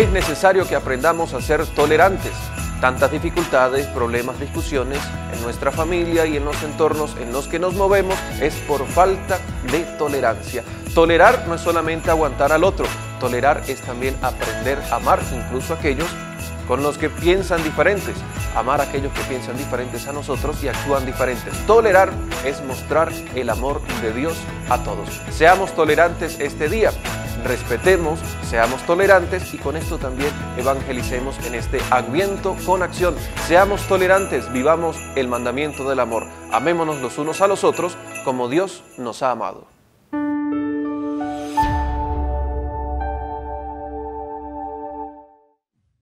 Es necesario que aprendamos a ser tolerantes. Tantas dificultades, problemas, discusiones en nuestra familia y en los entornos en los que nos movemos es por falta de tolerancia. Tolerar no es solamente aguantar al otro, tolerar es también aprender a amar incluso a aquellos con los que piensan diferentes, amar a aquellos que piensan diferentes a nosotros y actúan diferentes. Tolerar es mostrar el amor de Dios a todos. Seamos tolerantes este día. Respetemos, seamos tolerantes y con esto también evangelicemos en este Adviento con acción. Seamos tolerantes, vivamos el mandamiento del amor. Amémonos los unos a los otros como Dios nos ha amado.